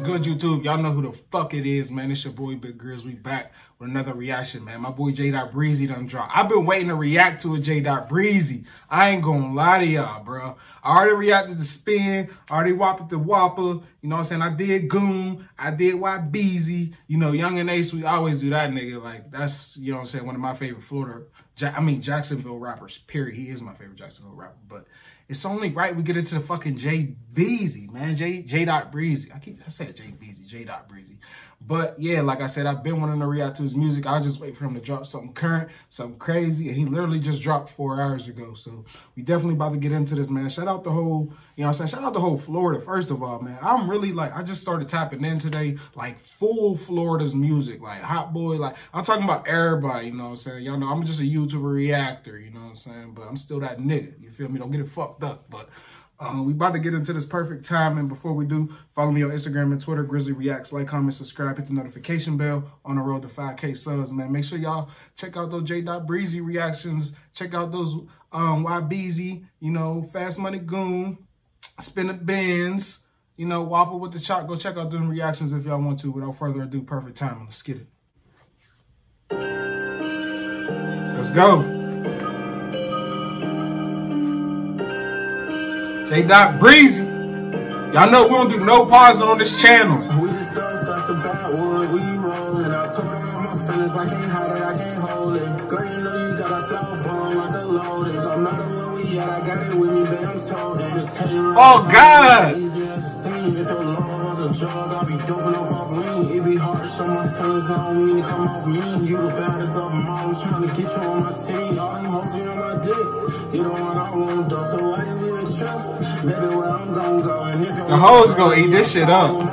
What's good, YouTube? Y'all know who the fuck it is, man. It's your boy, Big Grizz. We back with another reaction, man. My boy, JDot Breezy done dropped. I've been waiting to react to a JDot Breezy. I ain't gonna lie to y'all, bro. I already reacted to Spin. I already whopped the Whopper. You know what I'm saying? I did Goon. I did YBeezy. You know, Young and Ace, we always do that, nigga. Like, that's, you know what I'm saying, one of my favorite Florida, Jacksonville rappers, period. He is my favorite Jacksonville rapper, but it's only right we get into the fucking JBeezy, man. JDot Breezy. I said JBeezy, JDot Breezy. But yeah, like I said, I've been wanting to react to his music. I was just waiting for him to drop something current, something crazy. And he literally just dropped 4 hours ago. So we definitely about to get into this, man. Shout out the whole, you know what I'm saying? Shout out the whole Florida, first of all, man. I'm really like, I just started tapping in today, like full Florida's music, like Hot Boy, like I'm talking about everybody, you know what I'm saying? Y'all know I'm just a YouTuber reactor, you know what I'm saying? But I'm still that nigga, you feel me? Don't get it fucked up, but we about to get into this perfect time, and before we do, follow me on Instagram and Twitter, Grizzly Reacts. Like, comment, subscribe, hit the notification bell. On the road to 5K subs, man. Make sure y'all check out those JDot Breezy reactions. Check out those YBZ, you know, Fast Money Goon, Spin the Benz, you know, Whopper with the Chop. Go check out them reactions if y'all want to. Without further ado, perfect timing. Let's get it. Let's go. JDot Breezy. Y'all know we don't do no pause on this channel. We just don't touch the backwood, we rollin'. I told my feelings, I can't hide it, I can't hold it. Girl, you know you got a flow bomb like a loaded. I'm not where we at, I got it with me, but I'm told it. Just tell you, oh God, easy as a scene. If your love was a drug, I'll be doping up off me. It be hard to show my feelings, I don't mean to come off me. You the baddest of them all, I'm trying to get you on my team. All them hoes be on my dick, you don't want I want to do. So why you even trust? The hoes gonna eat this shit up. So you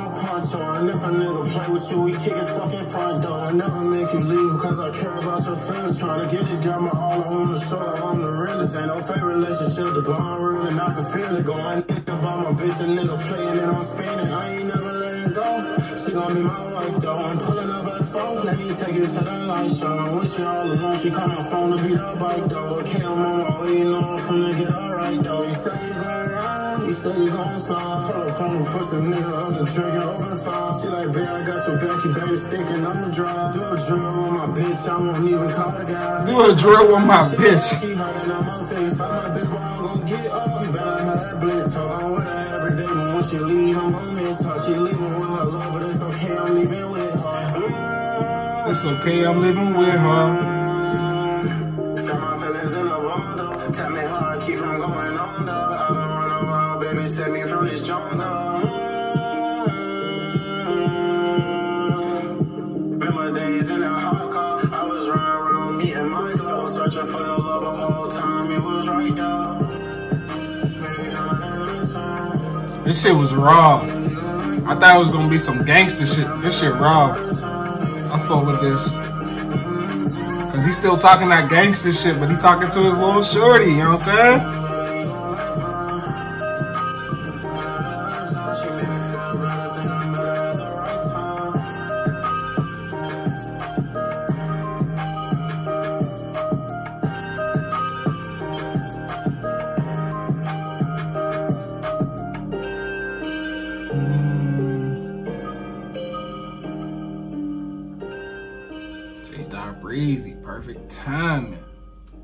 gon' slide, pull up on me, push the nigga up the trigger, over the five. She like, babe, I got your back, you baby sticking, I'ma drive. Do a drill with my bitch, I won't even call the guy. Do a drill with my bitch. She keep hiding out my face, I'm like, bitch, boy, I'm gon' get up. You better have that blitz, so I'm with her every day. But when she leave, I'm gon' miss her. She leaving with her love, but it's okay, I'm leaving with her. It's okay, I'm living with her. Got my feelings in the water, tell me how I keep from going under. Baby, send me from this jungle. Remember days in a hot car. I was running around me and myself, searching for your love the whole time. It was right there. This shit was raw. I thought it was gonna be some gangster shit. This shit raw. I fuck with this. Cause he's still talking that gangster shit, but he talking to his little shorty, you know what I'm saying? Breezy, perfect timing.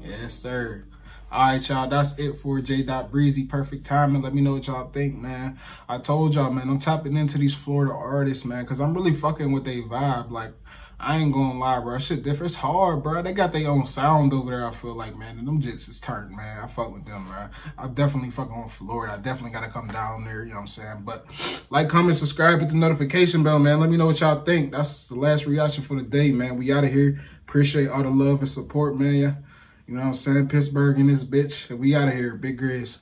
Yes, sir. All right, y'all, that's it for JDot Breezy, perfect timing. Let me know what y'all think, man. I told y'all, man, I'm tapping into these Florida artists, man, because I'm really fucking with they vibe. Like, I ain't gonna lie, bro. Shit different. It's hard, bro. They got their own sound over there, I feel like, man. And them jits is turned, man. I fuck with them, bro. I'm definitely fucking on Florida. I definitely gotta come down there, you know what I'm saying? But like, comment, subscribe, hit the notification bell, man. Let me know what y'all think. That's the last reaction for the day, man. We out of here. Appreciate all the love and support, man. You know what I'm saying? Pittsburgh and this bitch. We out of here. Big Grizz.